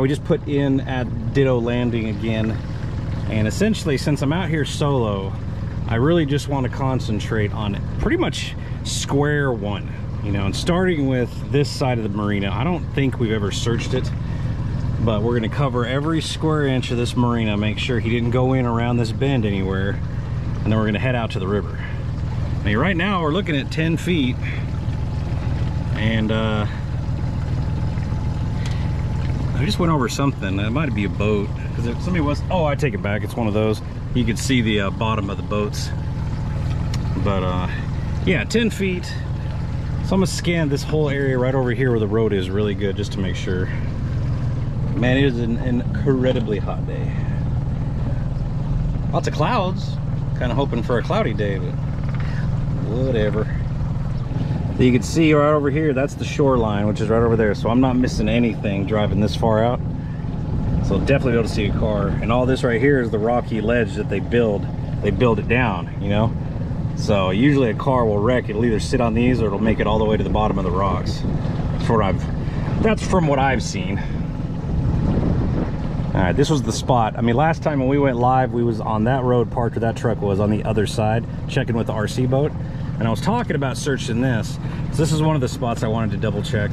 We just put in at Ditto Landing again, and essentially since I'm out here solo, I really just want to concentrate on pretty much square one, you know, and starting with this side of the marina. I don't think we've ever searched it, but we're going to cover every square inch of this marina, make sure he didn't go in around this bend anywhere, and then we're going to head out to the river. I mean, right now we're looking at 10 feet, and I just went over something. It might be a boat, because if somebody was, oh, I take it back, it's one of those. You can see the bottom of the boats, but yeah, 10 feet. So I'm gonna scan this whole area right over here where the road is really good, just to make sure. Man, it is an incredibly hot day. Lots of clouds. Kind of hoping for a cloudy day, but whatever. So you can see right over here, that's the shoreline, which is right over there. So I'm not missing anything driving this far out. So definitely be able to see a car. And all this right here is the rocky ledge that they build it down, you know? So usually a car will wreck. It'll either sit on these or it'll make it all the way to the bottom of the rocks. That's from what I've seen. All right, this was the spot. I mean, last time when we went live, we was on that road parked where that truck was on the other side, checking with the RC boat. And I was talking about searching this. So this is one of the spots I wanted to double check,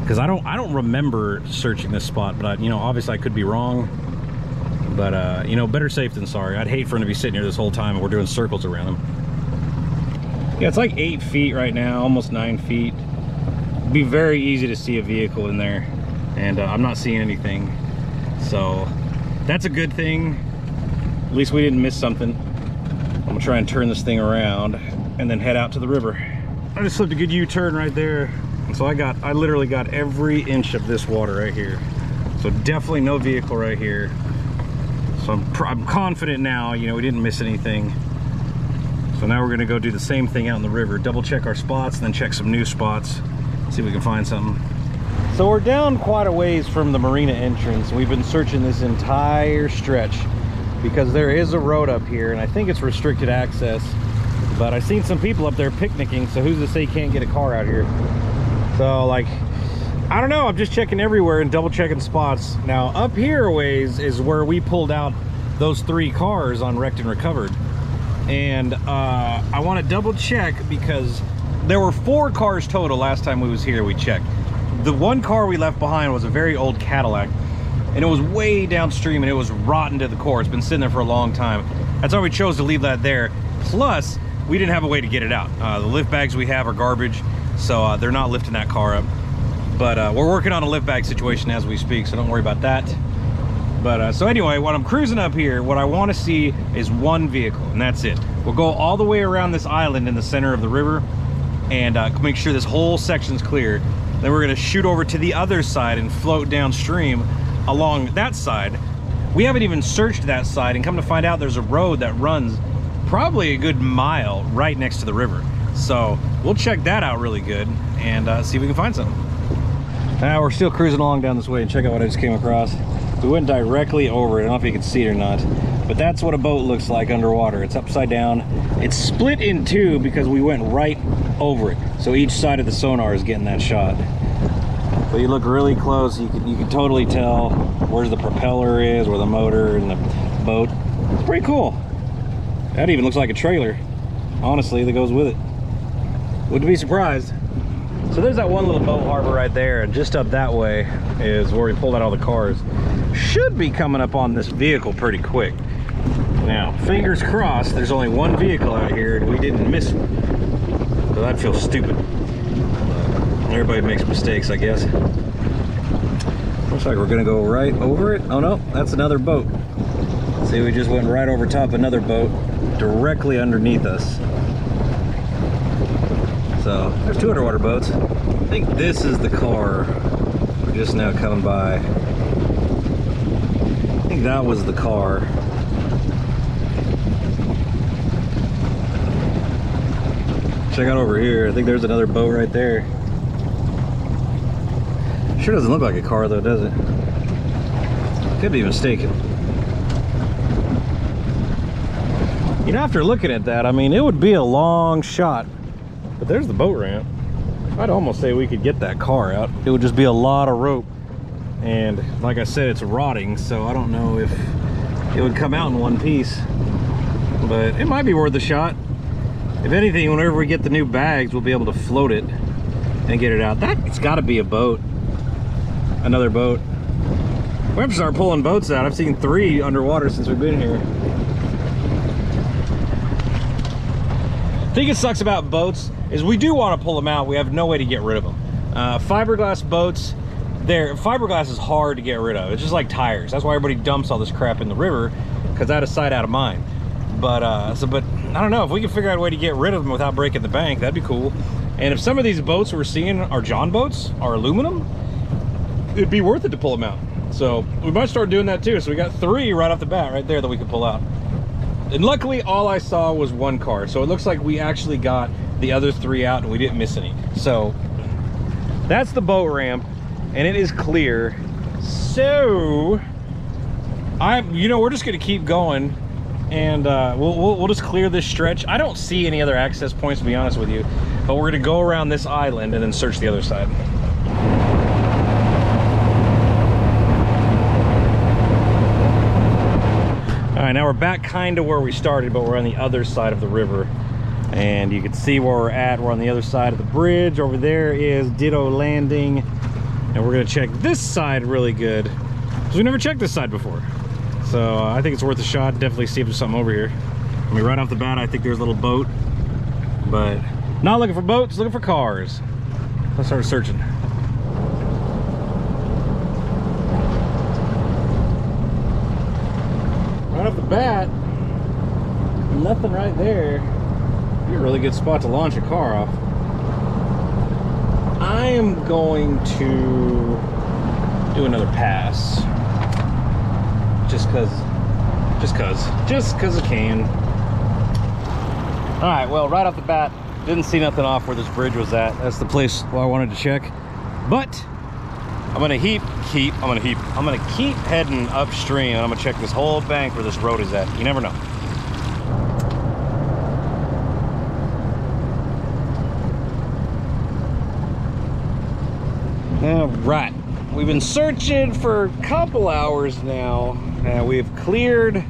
because I don't remember searching this spot, but you know, obviously I could be wrong, but you know, better safe than sorry. I'd hate for him to be sitting here this whole time and we're doing circles around him. Yeah, it's like 8 feet right now, almost 9 feet. It'd be very easy to see a vehicle in there, and I'm not seeing anything, so that's a good thing. At least we didn't miss something. I'm gonna try and turn this thing around and then head out to the river. I just slipped a good U-turn right there. So I literally got every inch of this water right here. So definitely no vehicle right here. So I'm confident now, you know, we didn't miss anything. So now we're gonna go do the same thing out in the river, double check our spots and then check some new spots, see if we can find something. So we're down quite a ways from the marina entrance. We've been searching this entire stretch because there is a road up here and I think it's restricted access. But I've seen some people up there picnicking, so who's to say you can't get a car out here? So, like, I don't know, I'm just checking everywhere and double checking spots. Now, up here a ways is where we pulled out those 3 cars on Wrecked and Recovered. And I want to double check because there were 4 cars total last time we was here we checked. The 1 car we left behind was a very old Cadillac, and it was way downstream and it was rotten to the core. It's been sitting there for a long time. That's why we chose to leave that there. Plus, we didn't have a way to get it out. The lift bags we have are garbage, so they're not lifting that car up. But we're working on a lift bag situation as we speak, so don't worry about that. But so anyway, when I'm cruising up here, what I want to see is 1 vehicle, and that's it. We'll go all the way around this island in the center of the river and make sure this whole section's clear. Then we're gonna shoot over to the other side and float downstream along that side. We haven't even searched that side, and come to find out there's a road that runs probably a good mile right next to the river, so we'll check that out really good and see if we can find something. Now we're still cruising along down this way, and check out what I just came across. We went directly over it. I don't know if you can see it or not, but that's what a boat looks like underwater. It's upside down. It's split in two because we went right over it, so each side of the sonar is getting that shot. But you look really close, you can totally tell where the propeller is, where the motor and the boat. It's pretty cool. That even looks like a trailer, honestly, that goes with it. Wouldn't be surprised. So there's that one little boat harbor right there, and just up that way is where we pulled out all the cars. Should be coming up on this vehicle pretty quick. Now, fingers crossed, there's only 1 vehicle out here and we didn't miss one. So that'd feel stupid. Everybody makes mistakes, I guess. Looks like we're gonna go right over it. Oh no, that's another boat. See, we just went right over top of another boat directly underneath us. So there's 2 underwater boats. I think this is the car we're just now coming by. I think that was the car. Check out over here. I think there's another boat right there. Sure doesn't look like a car though, does it? Could be mistaken. You know, after looking at that, I mean, it would be a long shot, but there's the boat ramp. I'd almost say we could get that car out. It would just be a lot of rope. and like I said, it's rotting, so I don't know if it would come out in one piece, but it might be worth a shot. If anything, whenever we get the new bags, we'll be able to float it and get it out. That, it's got to be a boat, another boat. We have to start pulling boats out. I've seen 3 underwater since we've been here. The thing that sucks about boats is we do want to pull them out. We have no way to get rid of them. Fiberglass boats, fiberglass is hard to get rid of. It's just like tires. That's why everybody dumps all this crap in the river, because out of sight, out of mind. But I don't know, if we can figure out a way to get rid of them without breaking the bank, that'd be cool. And if some of these boats we're seeing are John boats, are aluminum, it'd be worth it to pull them out. So we might start doing that too. So we got 3 right off the bat right there that we could pull out. And luckily all I saw was 1 car. So it looks like we actually got the other 3 out and we didn't miss any. So that's the boat ramp and it is clear. So you know, we're just gonna keep going. And we'll just clear this stretch. I don't see any other access points, to be honest with you, but we're gonna go around this island and then search the other side. All right, now we're back kind of where we started, but we're on the other side of the river. And you can see where we're at. We're on the other side of the bridge. Over there is Ditto Landing. And we're gonna check this side really good, because we never checked this side before. So I think it's worth a shot. Definitely see if there's something over here. I mean, right off the bat, I think there's a little boat, but not looking for boats, looking for cars. Let's start searching. Right off the bat, nothing right there. It'd be a really good spot to launch a car off. I am going to do another pass. Just cause I can. All right, well, right off the bat, didn't see nothing off where this bridge was at. That's the place where I wanted to check. But I'm gonna keep heading upstream and I'm gonna check this whole bank where this road is at. You never know. All right, we've been searching for a couple hours now. And we've cleared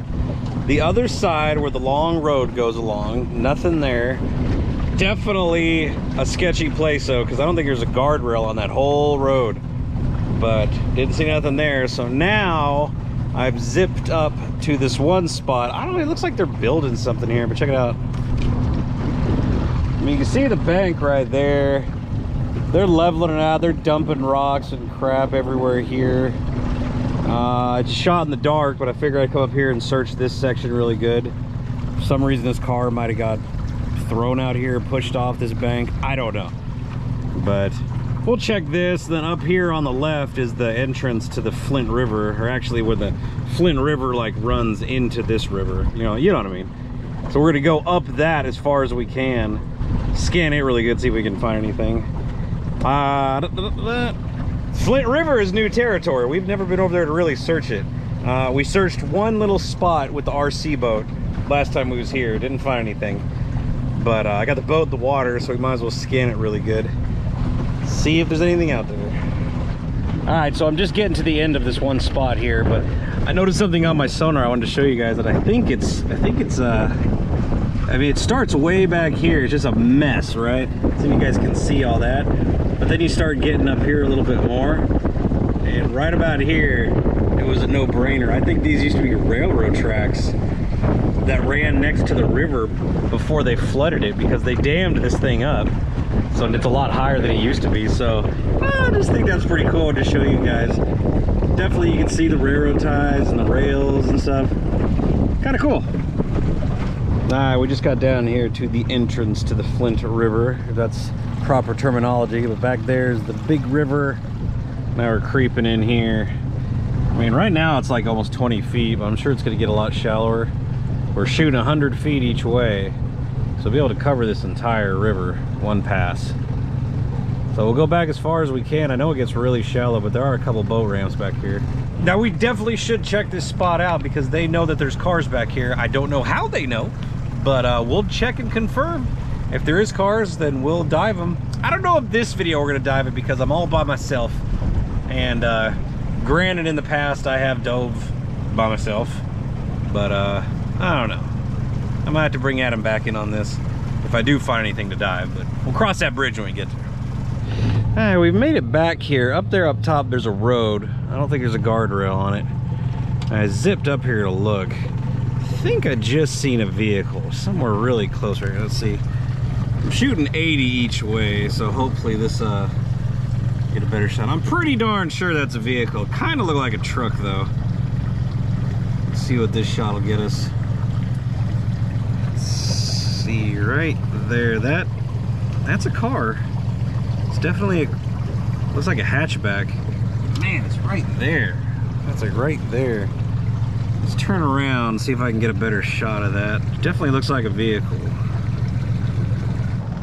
the other side where the long road goes along. Nothing there. Definitely a sketchy place though, because I don't think there's a guardrail on that whole road. But didn't see nothing there. So now I've zipped up to this one spot. I don't know, it looks like they're building something here, but check it out. I mean, you can see the bank right there. They're leveling it out. They're dumping rocks and crap everywhere here. I just shot in the dark, but I figured I'd come up here and search this section really good. For some reason, this car might have got thrown out here, pushed off this bank. I don't know. But we'll check this. Then up here on the left is the entrance to the Flint River, or actually where the Flint River like runs into this river. You know what I mean? So we're gonna go up that as far as we can. Scan it really good, see if we can find anything. Flint River is new territory. We've never been over there to really search it. We searched one little spot with the RC boat last time we was here. Didn't find anything. But I got the boat in the water, so we might as well scan it really good. See if there's anything out there. Alright, so I'm just getting to the end of this one spot here, but I noticed something on my sonar I wanted to show you guys that I mean, it starts way back here. It's just a mess, right? So you guys can see all that. But then you start getting up here a little bit more. And right about here, it was a no-brainer. I think these used to be railroad tracks that ran next to the river before they flooded it, because they dammed this thing up. So it's a lot higher than it used to be. So I just think that's pretty cool to show you guys. Definitely you can see the railroad ties and the rails and stuff. Kind of cool. All right, we just got down here to the entrance to the Flint River. That's proper terminology, but back there's the big river. Now we're creeping in here. I mean, right now it's like almost 20 feet, but I'm sure it's gonna get a lot shallower. We're shooting 100 feet each way, so we'll be able to cover this entire river, one pass. So we'll go back as far as we can. I know it gets really shallow, but there are a couple boat ramps back here. Now we definitely should check this spot out, because they know that there's cars back here. I don't know how they know. But we'll check and confirm. If there is cars, then we'll dive them. I don't know if this video we're gonna dive it, because I'm all by myself. And Granted, in the past I have dove by myself, but I don't know. I might have to bring Adam back in on this if I do find anything to dive, but we'll cross that bridge when we get there. All right, we've made it back here. Up there up top, there's a road. I don't think there's a guardrail on it. I zipped up here to look. I think I just seen a vehicle somewhere really close right here. Let's see. I'm shooting 80 each way, so hopefully this get a better shot. I'm pretty darn sure that's a vehicle. Kind of look like a truck though. Let's see what this shot will get us. Let's see right there. That's a car. It's definitely a, looks like a hatchback. Man, it's right there. That's like right there. Let's turn around and see if I can get a better shot of that. Definitely looks like a vehicle.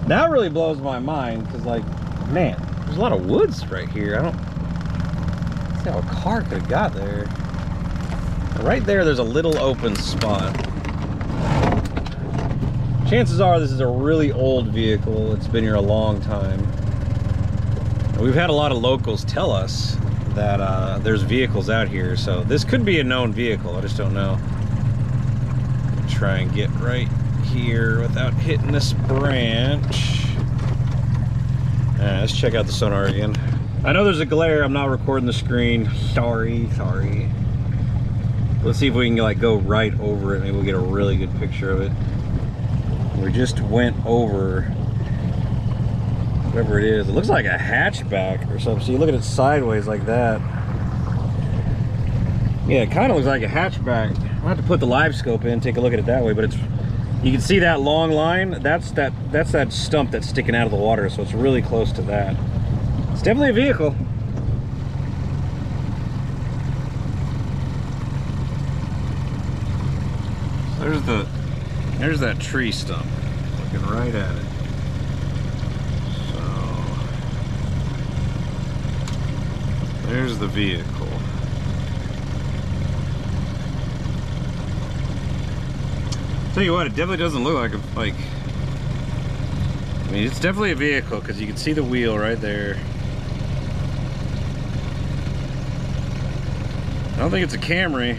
That really blows my mind because, like, man, there's a lot of woods right here. I don't see how a car could have got there. Right there, there's a little open spot. Chances are this is a really old vehicle. It's been here a long time. We've had a lot of locals tell us that there's vehicles out here, so this could be a known vehicle. I just don't know. Try and get right here without hitting this branch. Let's check out the sonar again. I know there's a glare. I'm not recording the screen. Sorry. Let's see if we can like go right over it. Maybe we'll get a really good picture of it. We just went over whatever it is. It looks like a hatchback or something. So you look at it sideways like that. Yeah, it kind of looks like a hatchback. I'll have to put the live scope in, take a look at it that way, but it's, you can see that long line. That's that stump that's sticking out of the water, so it's really close to that. It's definitely a vehicle. So there's that tree stump. Looking right at it. There's the vehicle. Tell you what, it definitely doesn't look like a, like, I mean, it's definitely a vehicle because you can see the wheel right there. I don't think it's a Camry.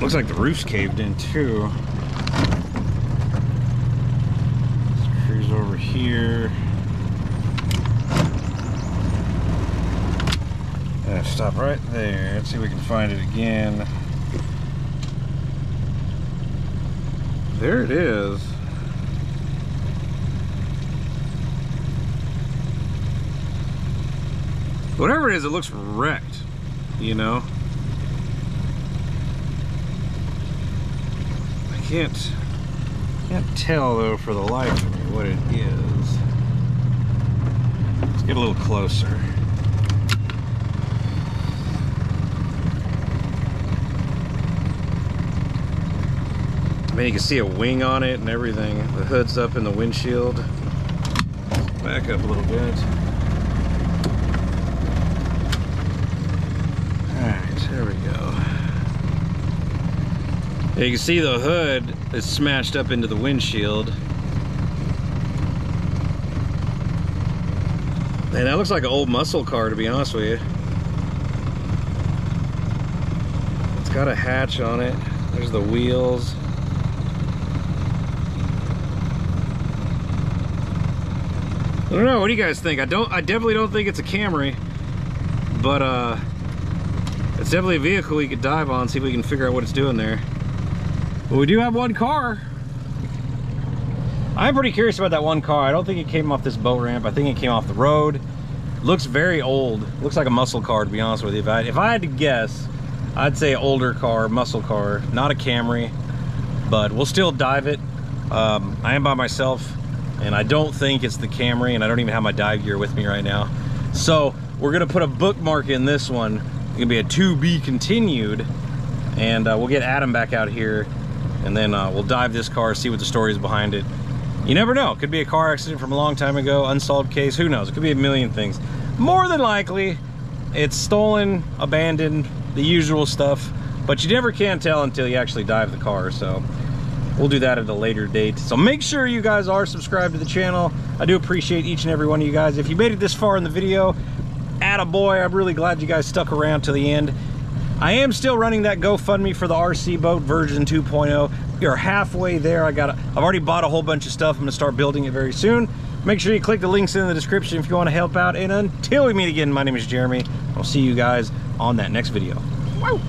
Looks like the roof's caved in too. Let's cruise over here. Stop right there. Let's see if we can find it again. There it is. Whatever it is, it looks wrecked, you know? I can't tell though for the life of me what it is. Let's get a little closer. I mean, you can see a wing on it and everything. The hood's up in the windshield. Back up a little bit. Alright, there we go. Yeah, you can see the hood is smashed up into the windshield. Man, that looks like an old muscle car, to be honest with you. It's got a hatch on it. There's the wheels. I don't know, what do you guys think? I definitely don't think it's a Camry, but it's definitely a vehicle we could dive on, see if we can figure out what it's doing there. But we do have one car. I'm pretty curious about that one car. I don't think it came off this boat ramp. I think it came off the road. Looks very old. Looks like a muscle car, to be honest with you. If I had to guess, I'd say older car, muscle car, not a Camry, but we'll still dive it. I am by myself. And I don't think it's the Camry, and I don't even have my dive gear with me right now. So we're gonna put a bookmark in this one. It's gonna be a to be continued, and we'll get Adam back out here, and then we'll dive this car, see what the story is behind it. You never know, it could be a car accident from a long time ago, unsolved case, who knows? It could be a million things. More than likely, it's stolen, abandoned, the usual stuff, but you never can tell until you actually dive the car, so. We'll do that at a later date. So make sure you guys are subscribed to the channel. I do appreciate each and every one of you guys. If you made it this far in the video, Attaboy, I'm really glad you guys stuck around to the end. I am still running that GoFundMe for the RC boat version 2.0. We are halfway there. I've already bought a whole bunch of stuff. I'm gonna start building it very soon. Make sure you click the links in the description if you want to help out. And until we meet again, my name is Jeremy. I'll see you guys on that next video. Wow.